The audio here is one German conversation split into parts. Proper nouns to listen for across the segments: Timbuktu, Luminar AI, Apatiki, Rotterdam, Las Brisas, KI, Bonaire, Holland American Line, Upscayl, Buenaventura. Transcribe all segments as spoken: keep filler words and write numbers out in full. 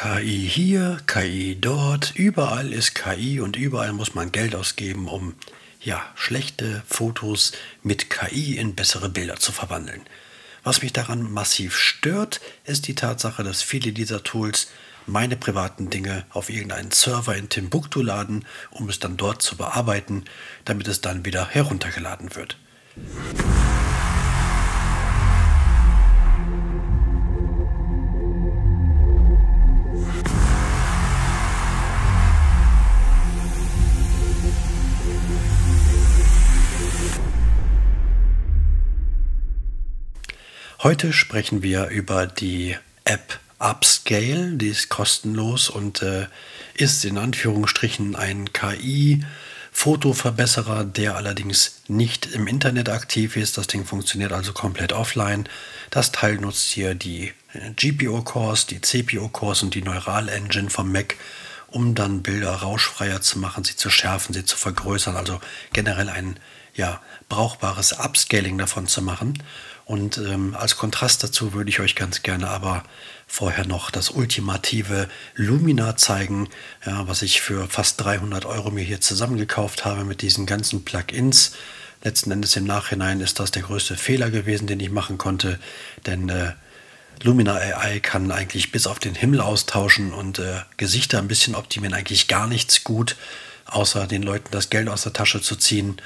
K I hier, K I dort, überall ist K I und überall muss man Geld ausgeben, um ja, schlechte Fotos mit K I in bessere Bilder zu verwandeln. Was mich daran massiv stört, ist die Tatsache, dass viele dieser Tools meine privaten Dinge auf irgendeinen Server in Timbuktu laden, um es dann dort zu bearbeiten, damit es dann wieder heruntergeladen wird. Heute sprechen wir über die App Upscayl, die ist kostenlos und äh, ist in Anführungsstrichen ein K I-Fotoverbesserer, der allerdings nicht im Internet aktiv ist. Das Ding funktioniert also komplett offline. Das Teil nutzt hier die G P U-Cores, die C P U-Cores und die Neural-Engine vom Mac, um dann Bilder rauschfreier zu machen, sie zu schärfen, sie zu vergrößern, also generell ein ja, brauchbares Upscaling davon zu machen. Und ähm, als Kontrast dazu würde ich euch ganz gerne aber vorher noch das ultimative Luminar zeigen, ja, was ich für fast dreihundert Euro mir hier zusammengekauft habe mit diesen ganzen Plugins. Letzten Endes im Nachhinein ist das der größte Fehler gewesen, den ich machen konnte, denn äh, Luminar A I kann eigentlich bis auf den Himmel austauschen und äh, Gesichter ein bisschen optimieren, eigentlich gar nichts gut, außer den Leuten das Geld aus der Tasche zu ziehen.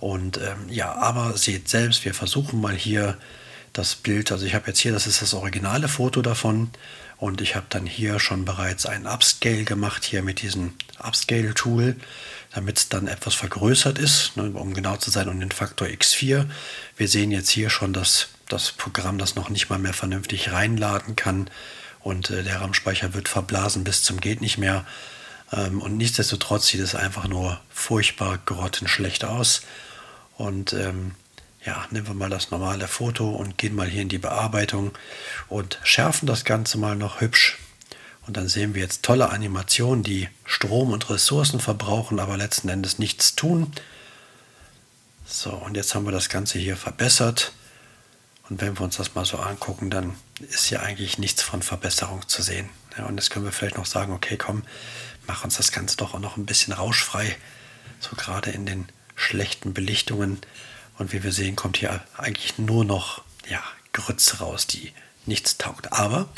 Und ähm, ja, aber seht selbst, wir versuchen mal hier das Bild, also ich habe jetzt hier, das ist das originale Foto davon und ich habe dann hier schon bereits ein Upscale gemacht, hier mit diesem Upscale-Tool, damit es dann etwas vergrößert ist, ne, um genau zu sein, um den Faktor x vier. Wir sehen jetzt hier schon, dass das Programm das noch nicht mal mehr vernünftig reinladen kann und äh, der RAM-Speicher wird verblasen bis zum geht nicht mehr. Ähm, und nichtsdestotrotz sieht es einfach nur furchtbar grottenschlecht aus. Und ähm, ja, nehmen wir mal das normale Foto und gehen mal hier in die Bearbeitung und schärfen das Ganze mal noch hübsch. Und dann sehen wir jetzt tolle Animationen, die Strom und Ressourcen verbrauchen, aber letzten Endes nichts tun. So, und jetzt haben wir das Ganze hier verbessert. Und wenn wir uns das mal so angucken, dann ist hier eigentlich nichts von Verbesserung zu sehen. Ja, und jetzt können wir vielleicht noch sagen, okay, komm, mach uns das Ganze doch auch noch ein bisschen rauschfrei. So gerade in den schlechten Belichtungen. Und wie wir sehen, kommt hier eigentlich nur noch ja, Grütze raus, die nichts taugt. Aber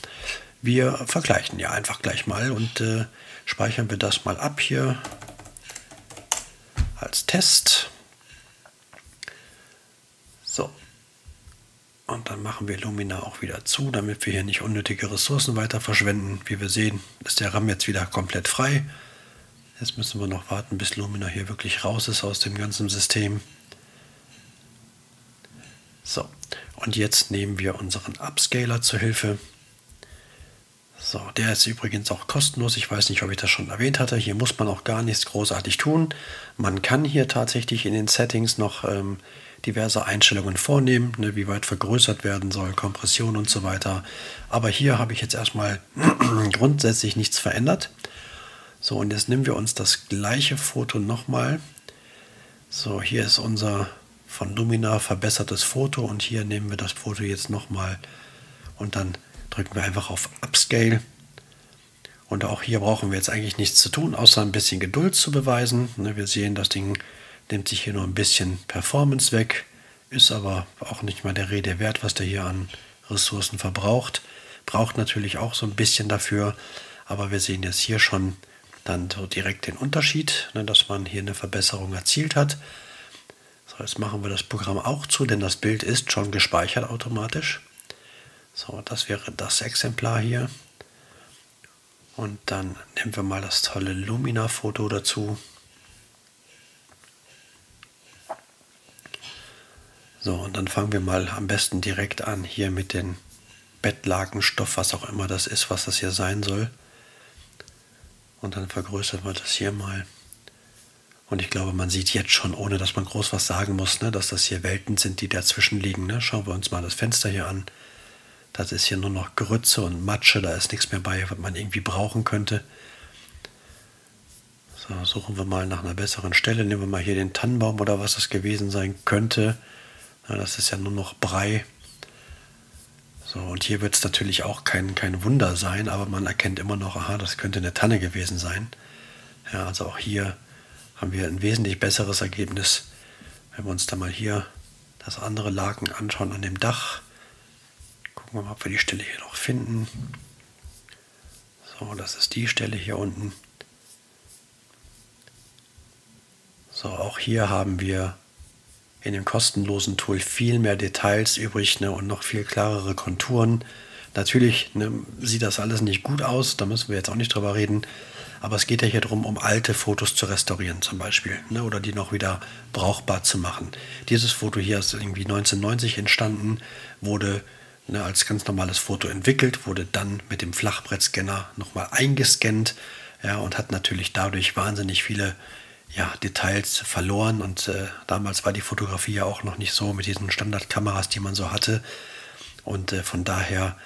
wir vergleichen ja einfach gleich mal und äh, speichern wir das mal ab hier als Test. So. Und dann machen wir Luminar auch wieder zu, damit wir hier nicht unnötige Ressourcen weiter verschwenden. Wie wir sehen, ist der RAM jetzt wieder komplett frei. Jetzt müssen wir noch warten, bis Luminar hier wirklich raus ist aus dem ganzen System. So, und jetzt nehmen wir unseren Upscaler zur Hilfe. So, der ist übrigens auch kostenlos. Ich weiß nicht, ob ich das schon erwähnt hatte. Hier muss man auch gar nichts großartig tun. Man kann hier tatsächlich in den Settings noch ähm, diverse Einstellungen vornehmen, ne, wie weit vergrößert werden soll, Kompression und so weiter. Aber hier habe ich jetzt erstmal grundsätzlich nichts verändert. So, und jetzt nehmen wir uns das gleiche Foto nochmal. So, hier ist unser von Luminar verbessertes Foto und hier nehmen wir das Foto jetzt nochmal und dann drücken wir einfach auf Upscale. Und auch hier brauchen wir jetzt eigentlich nichts zu tun, außer ein bisschen Geduld zu beweisen. Wir sehen, das Ding nimmt sich hier nur ein bisschen Performance weg, ist aber auch nicht mal der Rede wert, was der hier an Ressourcen verbraucht. Braucht natürlich auch so ein bisschen dafür, aber wir sehen jetzt hier schon dann so direkt den Unterschied, dass man hier eine Verbesserung erzielt hat. So, jetzt machen wir das Programm auch zu, denn das Bild ist schon gespeichert automatisch. So, das wäre das Exemplar hier. Und dann nehmen wir mal das tolle Luminar-Foto dazu. So, und dann fangen wir mal am besten direkt an hier mit dem Bettlakenstoff, was auch immer das ist, was das hier sein soll. Und dann vergrößern wir das hier mal. Und ich glaube, man sieht jetzt schon, ohne dass man groß was sagen muss, ne, dass das hier Welten sind, die dazwischen liegen. Ne? Schauen wir uns mal das Fenster hier an. Das ist hier nur noch Grütze und Matsche, da ist nichts mehr bei, was man irgendwie brauchen könnte. So, suchen wir mal nach einer besseren Stelle. Nehmen wir mal hier den Tannenbaum oder was das gewesen sein könnte. Ja, das ist ja nur noch Brei. So, und hier wird es natürlich auch kein, kein Wunder sein, aber man erkennt immer noch, aha, das könnte eine Tanne gewesen sein. Ja, also auch hier haben wir ein wesentlich besseres Ergebnis, wenn wir uns dann mal hier das andere Laken anschauen an dem Dach. Gucken wir mal, ob wir die Stelle hier noch finden. So, das ist die Stelle hier unten. So, auch hier haben wir in dem kostenlosen Tool viel mehr Details übrig, ne, und noch viel klarere Konturen. Natürlich, ne, sieht das alles nicht gut aus, da müssen wir jetzt auch nicht drüber reden. Aber es geht ja hier darum, um alte Fotos zu restaurieren zum Beispiel, ne, oder die noch wieder brauchbar zu machen. Dieses Foto hier ist irgendwie neunzehnhundertneunzig entstanden, wurde ne, als ganz normales Foto entwickelt, wurde dann mit dem Flachbrettscanner nochmal eingescannt, ja, und hat natürlich dadurch wahnsinnig viele ja, Details verloren, und äh, damals war die Fotografie ja auch noch nicht so mit diesen Standardkameras, die man so hatte, und äh, von daher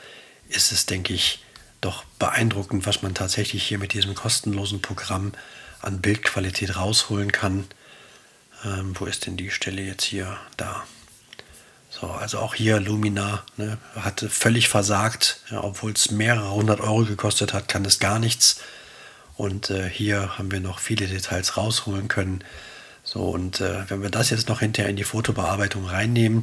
ist es, denke ich, doch beeindruckend, was man tatsächlich hier mit diesem kostenlosen Programm an Bildqualität rausholen kann. Ähm, wo ist denn die Stelle jetzt hier? Da. So, also auch hier Luminar, ne, hatte völlig versagt, ja, obwohl es mehrere hundert Euro gekostet hat, kann es gar nichts. Und äh, hier haben wir noch viele Details rausholen können. So, und äh, wenn wir das jetzt noch hinterher in die Fotobearbeitung reinnehmen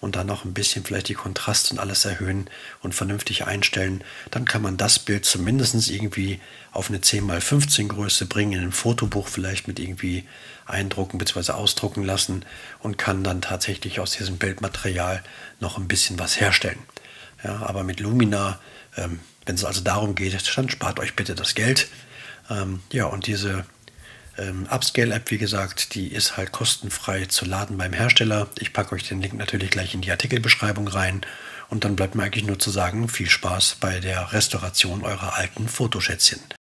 und dann noch ein bisschen vielleicht die Kontrast und alles erhöhen und vernünftig einstellen, dann kann man das Bild zumindest irgendwie auf eine zehn mal fünfzehn Größe bringen, in einem Fotobuch vielleicht mit irgendwie eindrucken bzw. ausdrucken lassen und kann dann tatsächlich aus diesem Bildmaterial noch ein bisschen was herstellen. Ja, aber mit Luminar, ähm, wenn es also darum geht, dann spart euch bitte das Geld. Ja, und diese ähm, Upscayl-App, wie gesagt, die ist halt kostenfrei zu laden beim Hersteller. Ich packe euch den Link natürlich gleich in die Artikelbeschreibung rein. Und dann bleibt mir eigentlich nur zu sagen, viel Spaß bei der Restauration eurer alten Fotoschätzchen.